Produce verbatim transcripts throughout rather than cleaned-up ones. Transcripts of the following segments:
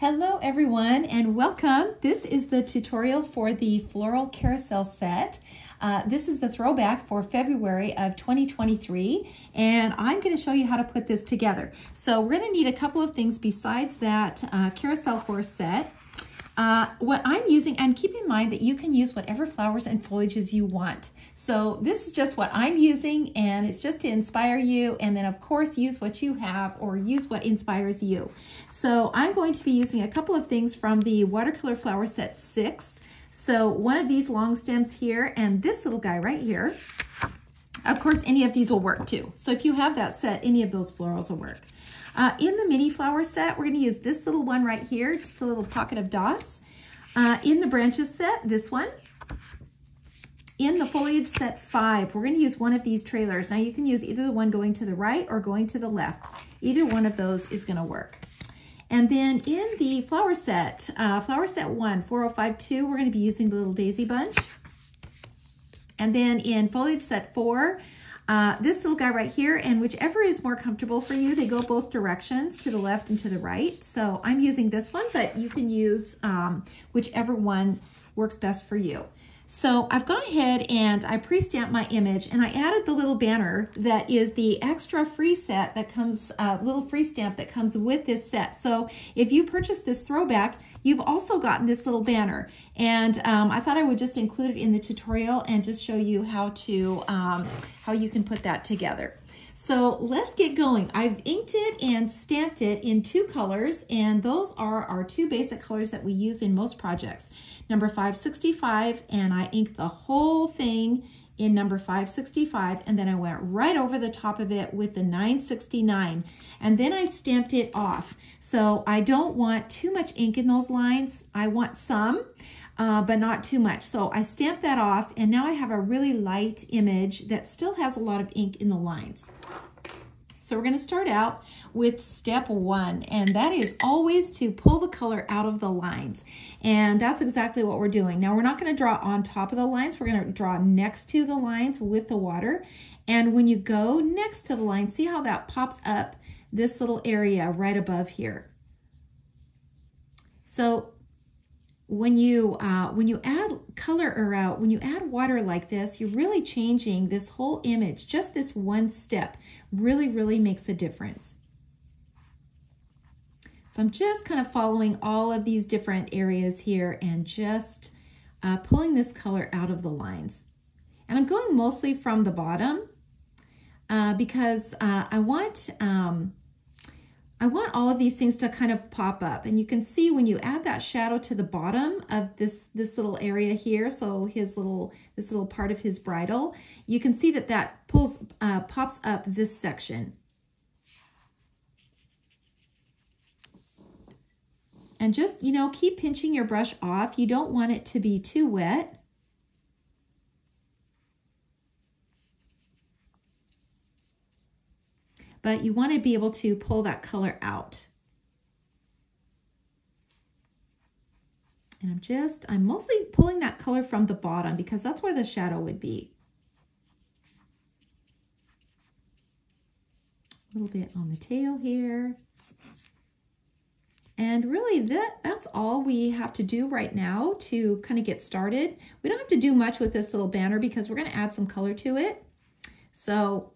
Hello everyone and welcome. This is the tutorial for the Floral Carousel Set. Uh, this is the throwback for February of twenty twenty-three, and I'm going to show you how to put this together. So we're going to need a couple of things besides that uh, carousel horse set. Uh, what I'm using, and keep in mind that you can use whatever flowers and foliages you want. So this is just what I'm using, and it's just to inspire you, and then of course use what you have or use what inspires you. So I'm going to be using a couple of things from the Watercolor Flower Set six. So one of these long stems here and this little guy right here. Of course, any of these will work too. So if you have that set, any of those florals will work. Uh, in the mini flower set, we're gonna use this little one right here, just a little pocket of dots. Uh, in the branches set, this one. In the foliage set five, we're gonna use one of these trailers. Now you can use either the one going to the right or going to the left. Either one of those is gonna work. And then in the flower set, uh, flower set one, four oh five two, we're gonna be using the little daisy bunch. And then in foliage set four, Uh, this little guy right here, and whichever is more comfortable for you, they go both directions, to the left and to the right. So I'm using this one, but you can use um, whichever one works best for you. So I've gone ahead and I pre-stamped my image, and I added the little banner that is the extra free set that comes, uh, little free stamp that comes with this set. So if you purchase this throwback, you've also gotten this little banner. And um, I thought I would just include it in the tutorial and just show you how to, um, how you can put that together. So let's get going. I've inked it and stamped it in two colors, and those are our two basic colors that we use in most projects. Number five sixty-five, and I inked the whole thing in number five sixty-five, and then I went right over the top of it with the nine sixty-nine, and then I stamped it off. So I don't want too much ink in those lines. I want some, Uh, but not too much. So I stamped that off, and now I have a really light image that still has a lot of ink in the lines. So we're gonna start out with step one, and that is always to pull the color out of the lines. And that's exactly what we're doing. Now we're not gonna draw on top of the lines, we're gonna draw next to the lines with the water. And when you go next to the line, see how that pops up this little area right above here. So When you, uh, when you add color or out, when you add water like this, you're really changing this whole image. Just this one step really, really makes a difference. So I'm just kind of following all of these different areas here and just uh, pulling this color out of the lines. And I'm going mostly from the bottom uh, because uh, I want, um, I want all of these things to kind of pop up, and you can see when you add that shadow to the bottom of this this little area here, so his little this little part of his bridle, you can see that that pulls uh, pops up this section. And just, you know, keep pinching your brush off. You don't want it to be too wet. But you want to be able to pull that color out. And I'm just, I'm mostly pulling that color from the bottom because that's where the shadow would be. A little bit on the tail here. And really that, that's all we have to do right now to kind of get started. We don't have to do much with this little banner because we're going to add some color to it. So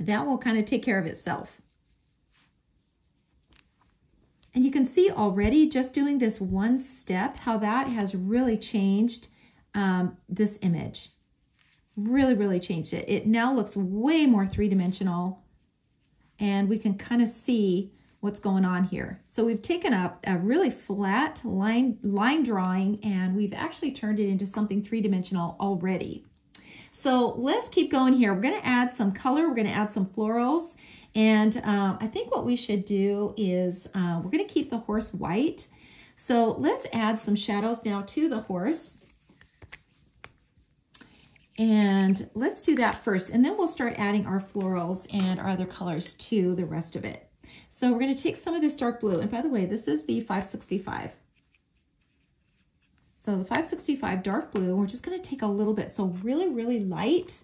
that will kind of take care of itself. And you can see already just doing this one step how that has really changed um, this image. Really, really changed it. It now looks way more three-dimensional, and we can kind of see what's going on here. So we've taken up a really flat line, line drawing, and we've actually turned it into something three-dimensional already. So let's keep going here. We're gonna add some color, we're gonna add some florals, and um, I think what we should do is uh, we're gonna keep the horse white. So let's add some shadows now to the horse. And let's do that first, and then we'll start adding our florals and our other colors to the rest of it. So we're gonna take some of this dark blue, and by the way, this is the five sixty-five. So the five sixty-five dark blue, we're just gonna take a little bit, so really, really light.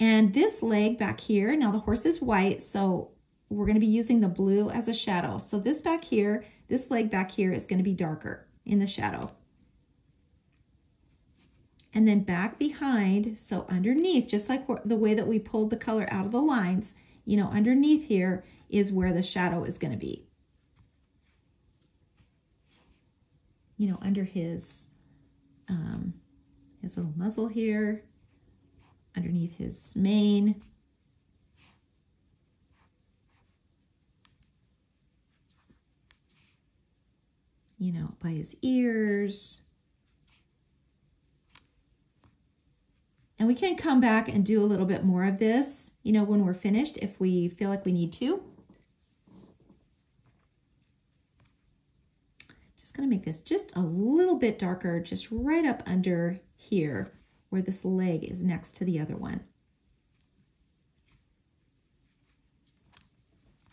And this leg back here, now the horse is white, so we're gonna be using the blue as a shadow. So this back here, This leg back here is going to be darker in the shadow. And then back behind, so underneath, just like the way that we pulled the color out of the lines, you know, underneath here is where the shadow is going to be. You know, under his, um, his little muzzle here, underneath his mane. You know, by his ears. And we can come back and do a little bit more of this, you know, when we're finished, if we feel like we need to. Just gonna make this just a little bit darker, just right up under here where this leg is next to the other one.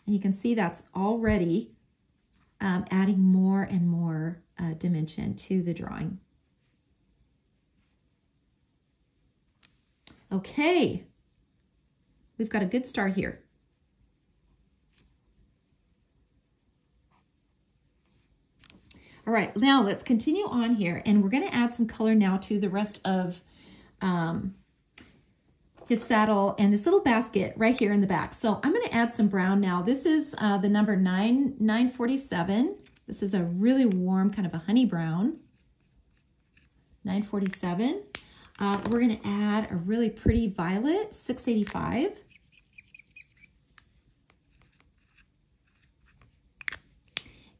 And you can see that's already um, adding more and more uh, dimension to the drawing. Okay, we've got a good start here. All right, now let's continue on here, and we're gonna add some color now to the rest of um, his saddle and this little basket right here in the back. So I'm gonna add some brown now. This is uh, the number nine nine forty-seven. This is a really warm kind of a honey brown, nine forty-seven. Uh, we're going to add a really pretty violet, six eighty-five.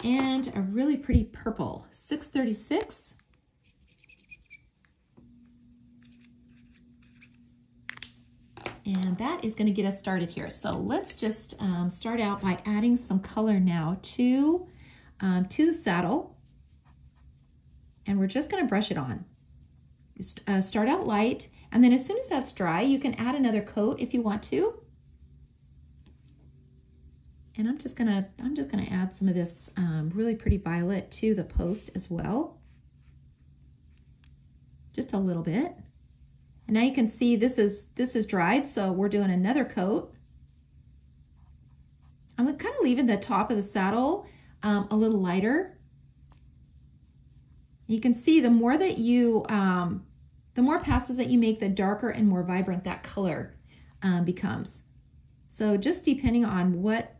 And a really pretty purple, six thirty-six. And that is going to get us started here. So let's just um, start out by adding some color now to, um, to the saddle. And we're just going to brush it on. Uh, start out light, and then as soon as that's dry, you can add another coat if you want to. And I'm just gonna, I'm just gonna add some of this um, really pretty violet to the post as well, just a little bit. And now you can see this is this is dried, so we're doing another coat. I'm kind of leaving the top of the saddle um, a little lighter. You can see the more that you, um, the more passes that you make, the darker and more vibrant that color um, becomes. So just depending on what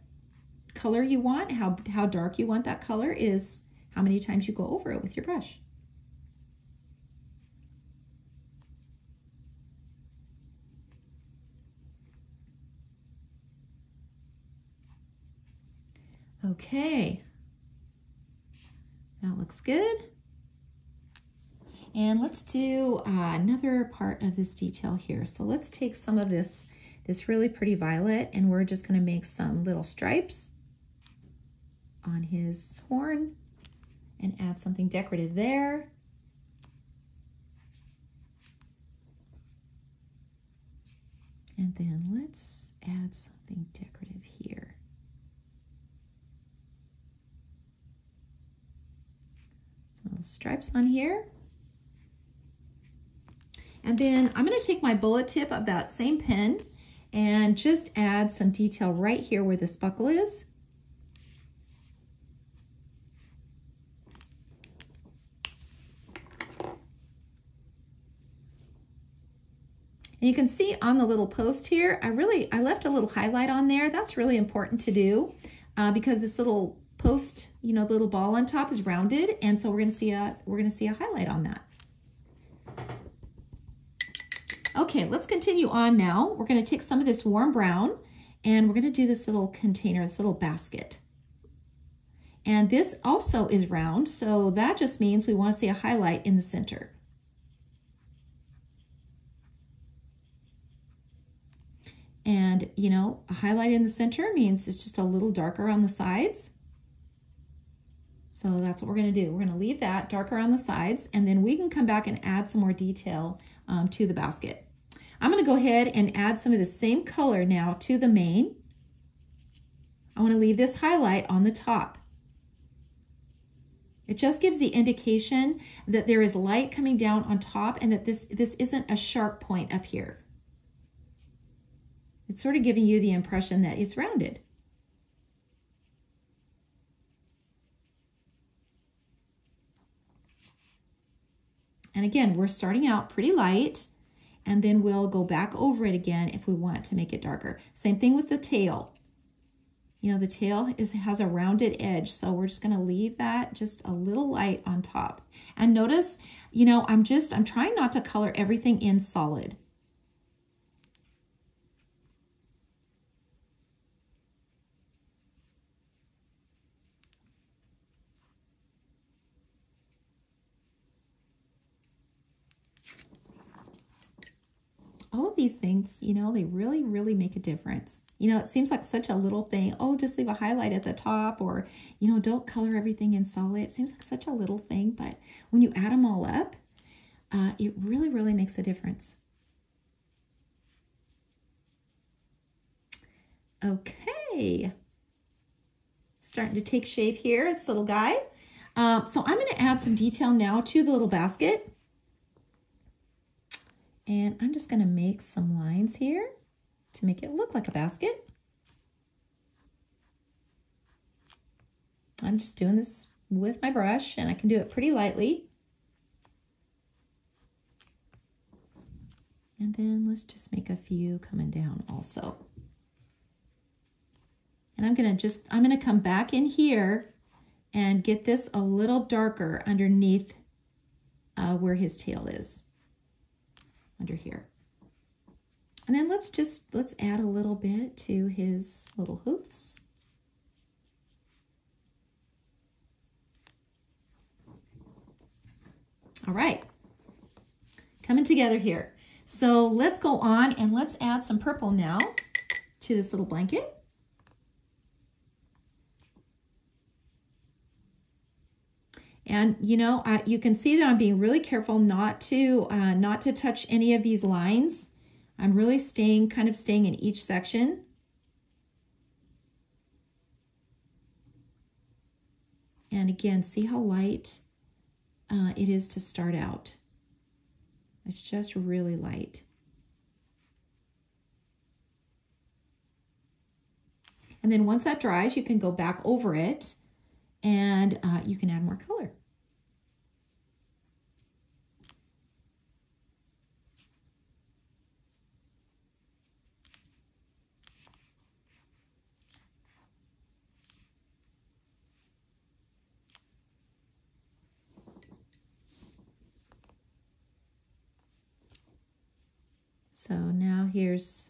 color you want, how, how dark you want that color is how many times you go over it with your brush. Okay, that looks good. And let's do uh, another part of this detail here. So let's take some of this, this really pretty violet, and we're just gonna make some little stripes on his horn and add something decorative there. And then let's add something decorative here. Some little stripes on here. And then I'm going to take my bullet tip of that same pen and just add some detail right here where this buckle is. And you can see on the little post here, I really, I left a little highlight on there. That's really important to do uh, because this little post, you know, the little ball on top is rounded. And so we're going to see a, we're going to see a highlight on that. Okay, let's continue on now. We're gonna take some of this warm brown and we're gonna do this little container, this little basket. And this also is round, so that just means we wanna see a highlight in the center. And you know, a highlight in the center means it's just a little darker on the sides. So that's what we're gonna do. We're gonna leave that darker on the sides, and then we can come back and add some more detail Um, to the basket. I'm going to go ahead and add some of the same color now to the mane. I want to leave this highlight on the top. It just gives the indication that there is light coming down on top and that this, this isn't a sharp point up here. It's sort of giving you the impression that it's rounded. And again, we're starting out pretty light, and then we'll go back over it again if we want to make it darker. Same thing with the tail. You know, the tail is, has a rounded edge, so we're just gonna leave that just a little light on top. And notice, you know, I'm just, I'm trying not to color everything in solid. All of these things, you know, they really, really make a difference. You know, it seems like such a little thing. Oh, just leave a highlight at the top, or, you know, don't color everything in solid. It seems like such a little thing, but when you add them all up, uh, it really, really makes a difference. Okay. Starting to take shape here, this little guy. Um, so I'm going to add some detail now to the little basket. And I'm just going to make some lines here to make it look like a basket. I'm just doing this with my brush, and I can do it pretty lightly. And then let's just make a few coming down also. And I'm going to just, I'm going to come back in here and get this a little darker underneath uh, where his tail is. Under here. And then let's just, let's add a little bit to his little hoofs. All right, coming together here. So let's go on and let's add some purple now to this little blanket. And, you know, I, you can see that I'm being really careful not to uh, not to touch any of these lines. I'm really staying, kind of staying in each section. And again, see how light uh, it is to start out. It's just really light. And then once that dries, you can go back over it and uh, you can add more color. So now here's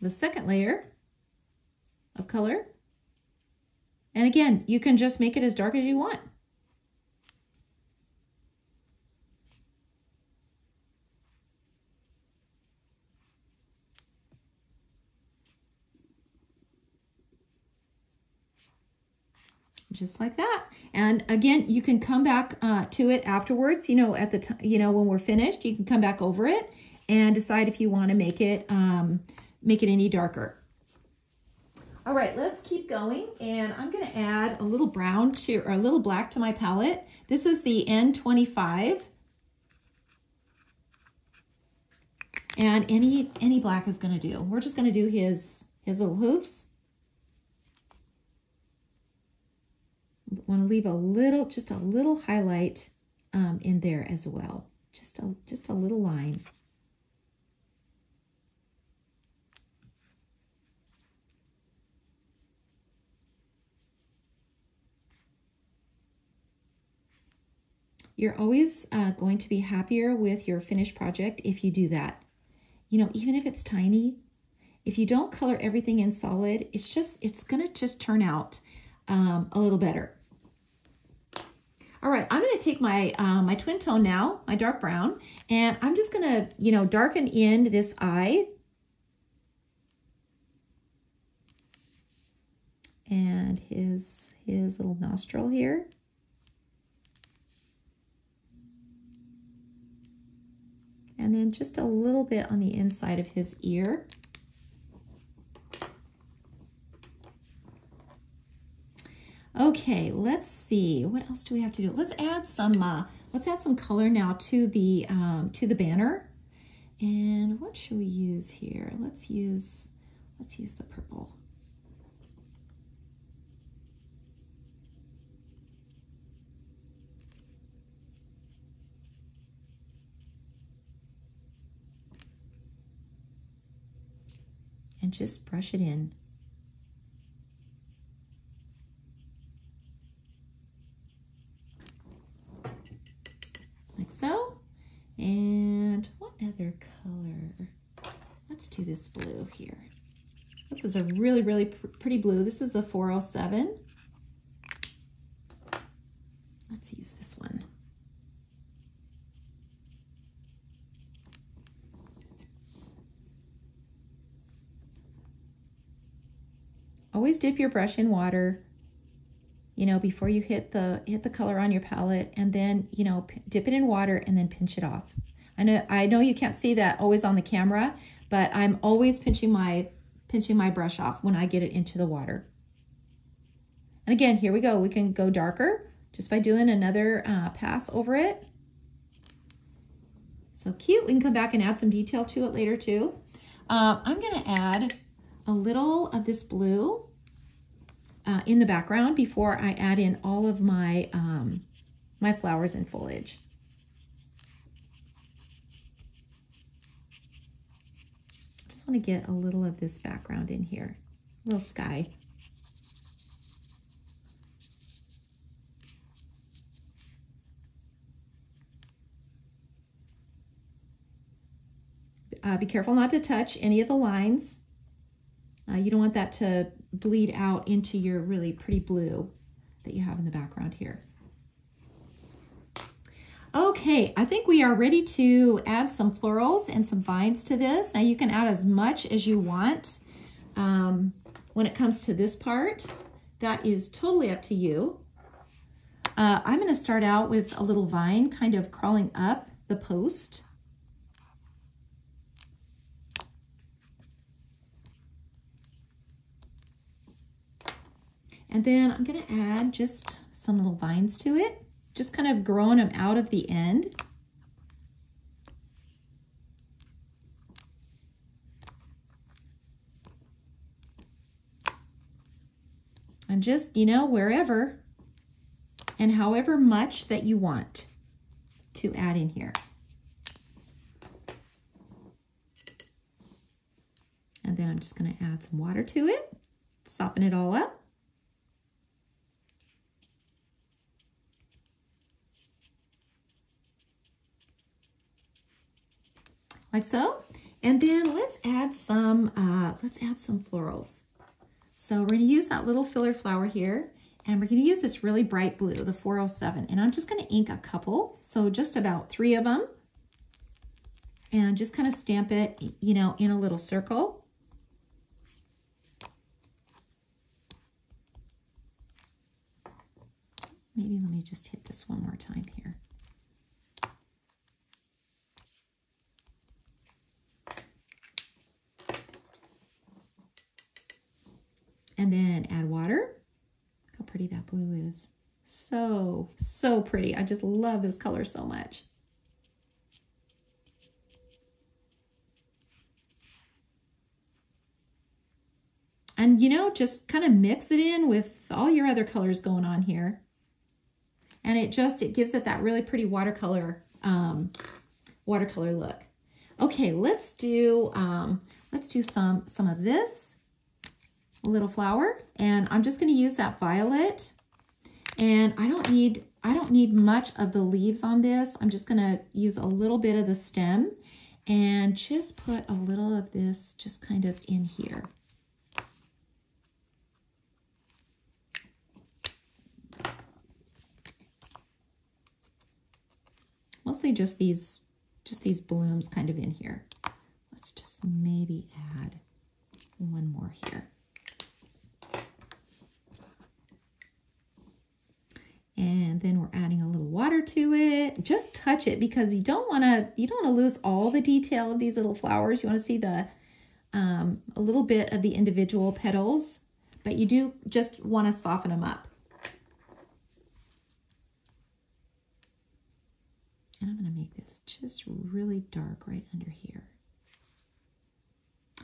the second layer of color. And again, you can just make it as dark as you want. Just like that. And again, you can come back uh, to it afterwards, you know, at the time, you know, when we're finished, you can come back over it and decide if you want to make it, um, make it any darker. All right, let's keep going, and I'm gonna add a little brown to, or a little black to my palette. This is the N twenty-five. And any any black is gonna do. We're just gonna do his, his little hoofs. Wanna leave a little, just a little highlight um, in there as well. Just a, just a little line. You're always uh, going to be happier with your finished project if you do that. You know, even if it's tiny, if you don't color everything in solid, it's just, it's gonna just turn out um, a little better. All right, I'm gonna take my, uh, my twin tone now, my dark brown, and I'm just gonna, you know, darken in this eye. And his, his little nostril here. And then just a little bit on the inside of his ear. Okay, let's see. What else do we have to do? Let's add some. Uh, let's add some color now to the um, to the banner. And what should we use here? Let's use. Let's use the purple. just brush it in. Like so. And what other color? Let's do this blue here. This is a really, really pr pretty blue. This is the four oh seven. Let's use this one. Always dip your brush in water, you know, before you hit the hit the color on your palette, and then, you know, dip it in water and then pinch it off. I know I know you can't see that always on the camera, but I'm always pinching my pinching my brush off when I get it into the water. And again, here we go. We can go darker just by doing another uh, pass over it. So cute. We can come back and add some detail to it later too. Uh, I'm gonna add a little of this blue uh, in the background before I add in all of my, um, my flowers and foliage. I want to get a little of this background in here, a little sky. Uh, be careful not to touch any of the lines. Uh, you don't want that to bleed out into your really pretty blue that you have in the background here. Okay, I think we are ready to add some florals and some vines to this. Now you can add as much as you want. Um, when it comes to this part, that is totally up to you. Uh, I'm gonna start out with a little vine kind of crawling up the post. And then I'm gonna add just some little vines to it. Just kind of growing them out of the end. And just, you know, wherever and however much that you want to add in here. And then I'm just gonna add some water to it, soften it all up. Like so, and then let's add some uh, let's add some florals. So we're gonna use that little filler flower here, and we're gonna use this really bright blue, the four oh seven, and I'm just gonna ink a couple, so just about three of them, and just kind of stamp it, you know, in a little circle. Maybe let me just hit this one more time here. And then add water. Look how pretty that blue is. So, so pretty. I just love this color so much. And you know, just kind of mix it in with all your other colors going on here. And it just, it gives it that really pretty watercolor, um, watercolor look. Okay, let's do, um, let's do some, some of this. Little flower, and I'm just going to use that violet, and I don't need I don't need much of the leaves on this. I'm just going to use a little bit of the stem and just put a little of this just kind of in here. Mostly just these just these blooms kind of in here. Let's just maybe add one more here. And then we're adding a little water to it. Just touch it because you don't want to you don't want to lose all the detail of these little flowers. You want to see the um, a little bit of the individual petals, but you do just want to soften them up. And I'm going to make this just really dark right under here.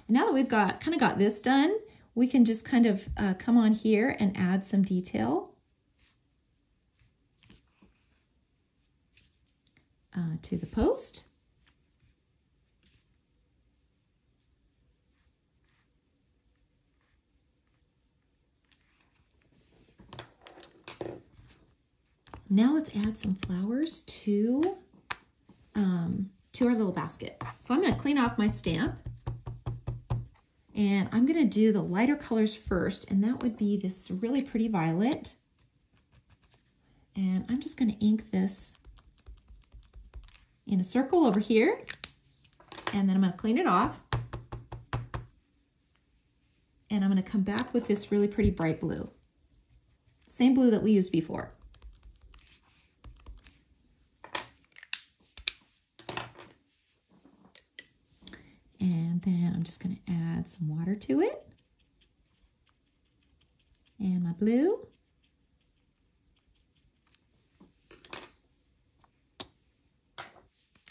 And now that we've got kind of got this done, we can just kind of uh, come on here and add some detail. Uh, to the post. Now let's add some flowers to, um, to our little basket. So I'm gonna clean off my stamp and I'm gonna do the lighter colors first, and that would be this really pretty violet. And I'm just gonna ink this in a circle over here, and then I'm gonna clean it off. And I'm gonna come back with this really pretty bright blue. Same blue that we used before. And then I'm just gonna add some water to it. And my blue.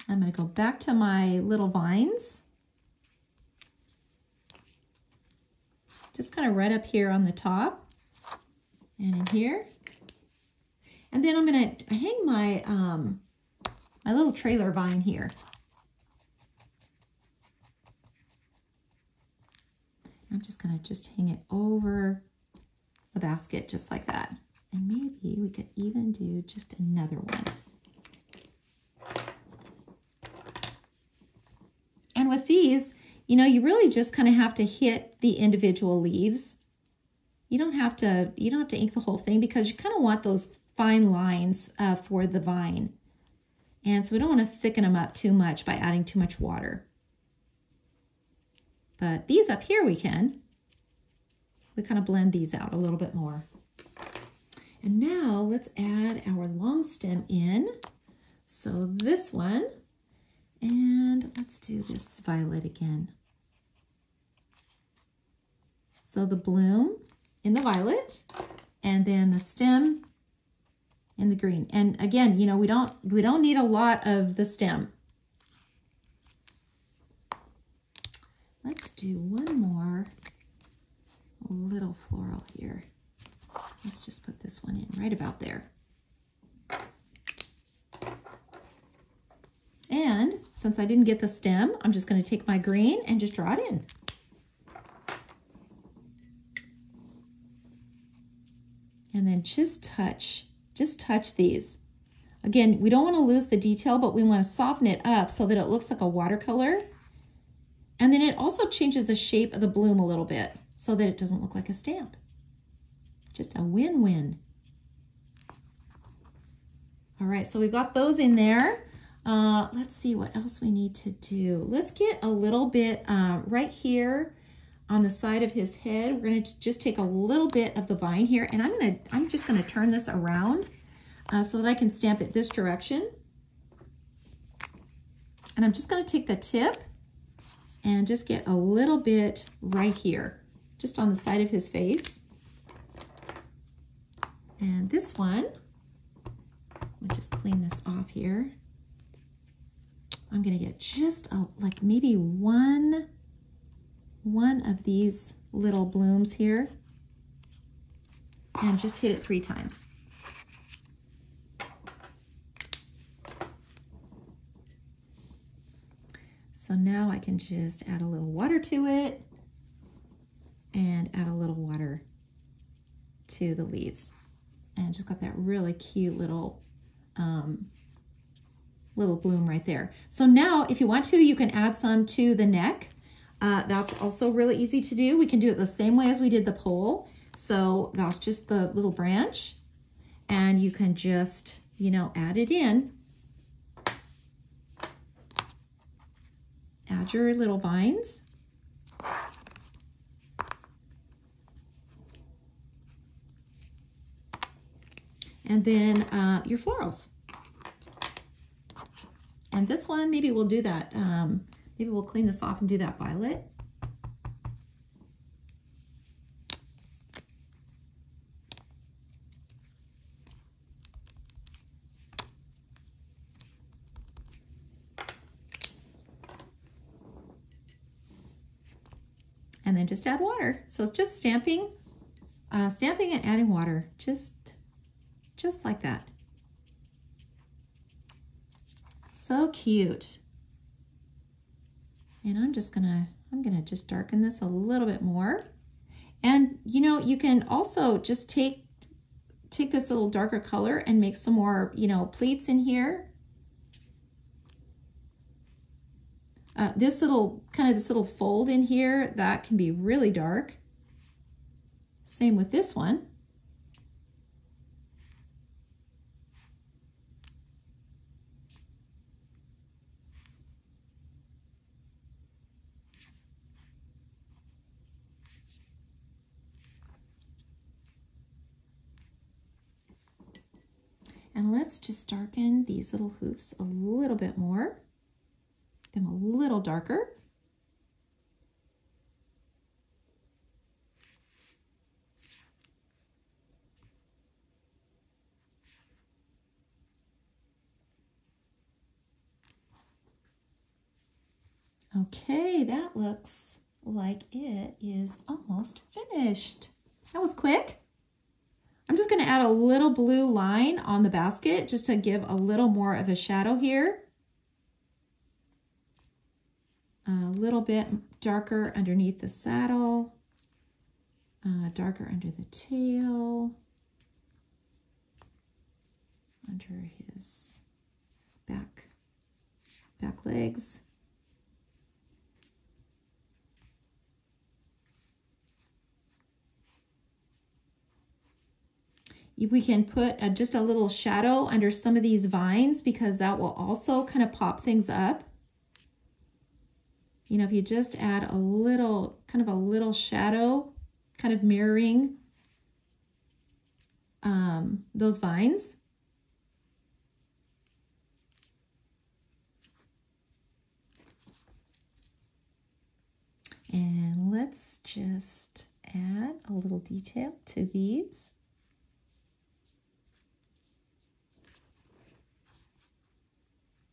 I'm gonna go back to my little vines. Just kind of right up here on the top and in here. And then I'm gonna hang my, um, my little trailer vine here. I'm just gonna just hang it over the basket just like that. And maybe we could even do just another one. And with these, you know, you really just kind of have to hit the individual leaves. You don't have to, you don't have to ink the whole thing because you kind of want those fine lines uh, for the vine. And so we don't want to thicken them up too much by adding too much water. But these up here we can, we kind of blend these out a little bit more. And now let's add our long stem in. So this one, and let's do this violet again. So the bloom in the violet, and then the stem in the green. And again, you know, we don't, we don't need a lot of the stem. Let's do one more little floral here. Let's just put this one in right about there. And since I didn't get the stem, I'm just going to take my green and just draw it in. And then just touch, just touch these. Again, we don't want to lose the detail, but we want to soften it up so that it looks like a watercolor. And then it also changes the shape of the bloom a little bit so that it doesn't look like a stamp. Just a win-win. All right, so we've got those in there. Uh, let's see what else we need to do. Let's get a little bit uh, right here on the side of his head. We're gonna just take a little bit of the vine here, and I'm gonna, I'm just gonna turn this around uh, so that I can stamp it this direction. And I'm just gonna take the tip and just get a little bit right here, just on the side of his face. And this one, let me just clean this off here. I'm gonna get just a, like maybe one, one of these little blooms here, and just hit it three times. So now I can just add a little water to it and add a little water to the leaves. And just got that really cute little, um, little bloom right there. So now if you want to, you can add some to the neck. Uh, that's also really easy to do. We can do it the same way as we did the pole. So that's just the little branch, and you can just, you know, add it in. Add your little vines. And then uh, your florals. And this one, maybe we'll do that. Um, maybe we'll clean this off and do that violet. And then just add water. So it's just stamping, uh, stamping and adding water, just, just like that. So cute. And I'm just gonna, I'm gonna just darken this a little bit more. And you know, you can also just take take this little darker color and make some more, you know, pleats in here. Uh, this little, kind of this little fold in here, that can be really dark. Same with this one. And let's just darken these little hoops a little bit more, them a little darker. Okay, that looks like it is almost finished. That was quick. I'm just going to add a little blue line on the basket just to give a little more of a shadow here. A little bit darker underneath the saddle, uh, darker under the tail, under his back, back legs. We can put a, just a little shadow under some of these vines because that will also kind of pop things up. You know, if you just add a little, kind of a little shadow, kind of mirroring um, those vines. And let's just add a little detail to these.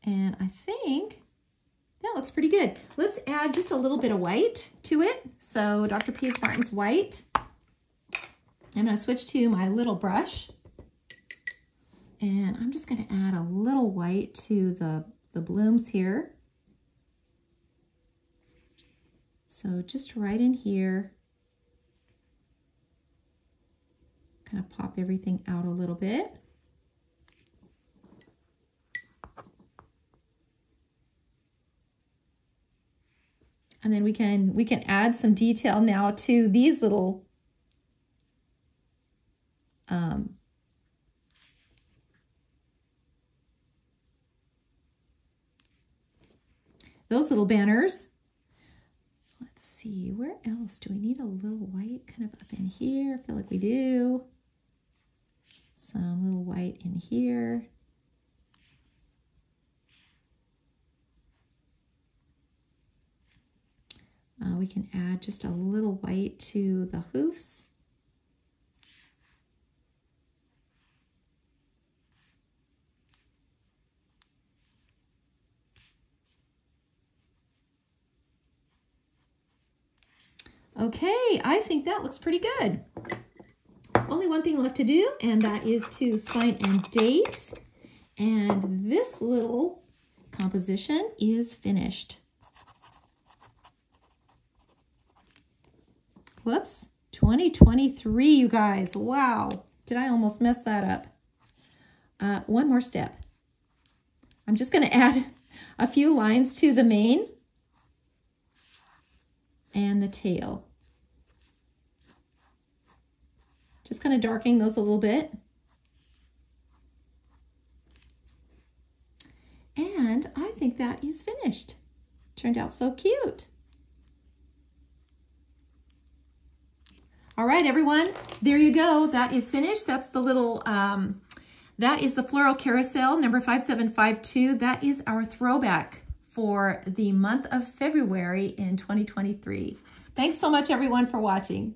And I think that looks pretty good. Let's add just a little bit of white to it. So Doctor Ph. Martin's white. I'm gonna switch to my little brush. And I'm just gonna add a little white to the, the blooms here. So just right in here, kind of pop everything out a little bit. And then we can we can add some detail now to these little um, those little banners. Let's see, where else do we need a little white kind of up in here? I feel like we do. Some little white in here. Uh, we can add just a little white to the hoofs. Okay, I think that looks pretty good. Only one thing left to do, and that is to sign and date. And this little composition is finished. Whoops, twenty twenty-three, you guys. Wow, did I almost mess that up? Uh, one more step. I'm just gonna add a few lines to the mane and the tail. Just kind of darkening those a little bit. And I think that is finished. Turned out so cute. All right, everyone, there you go. That is finished. That's the little, um, that is the floral carousel number five seven five two. That is our throwback for the month of February in twenty twenty-three. Thanks so much, everyone, for watching.